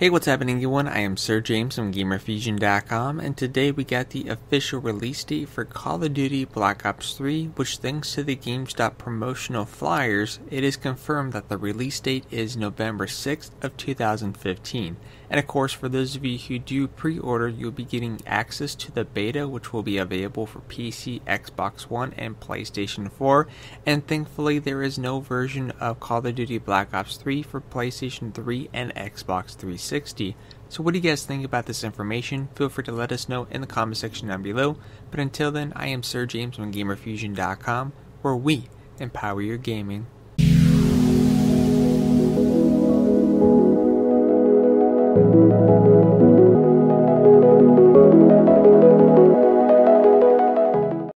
Hey, what's happening everyone? I am SirJames from GamerFusion.com, and today we got the official release date for Call of Duty Black Ops 3, which thanks to the GameStop promotional flyers, it is confirmed that the release date is November 6th of 2015. And of course, for those of you who do pre-order, you'll be getting access to the beta, which will be available for PC, Xbox One, and PlayStation 4. And thankfully, there is no version of Call of Duty Black Ops 3 for PlayStation 3 and Xbox 360. So what do you guys think about this information? Feel free to let us know in the comment section down below. But until then, I am SirJames from GamerFusion.com, where we empower your gaming.